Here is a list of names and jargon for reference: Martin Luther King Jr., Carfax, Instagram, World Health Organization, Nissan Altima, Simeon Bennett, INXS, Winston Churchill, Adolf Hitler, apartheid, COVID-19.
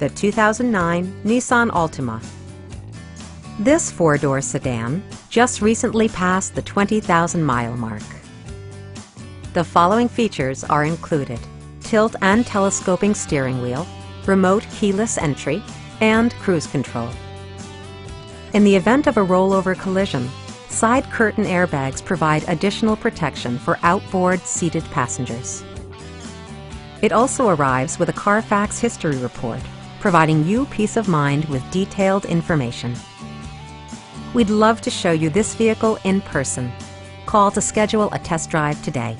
the 2009 Nissan Altima. This four-door sedan just recently passed the 20,000-mile mark. The following features are included: tilt and telescoping steering wheel, remote keyless entry, and cruise control. In the event of a rollover collision, side curtain airbags provide additional protection for outboard seated passengers. It also arrives with a Carfax history report, providing you peace of mind with detailed information. We'd love to show you this vehicle in person. Call to schedule a test drive today.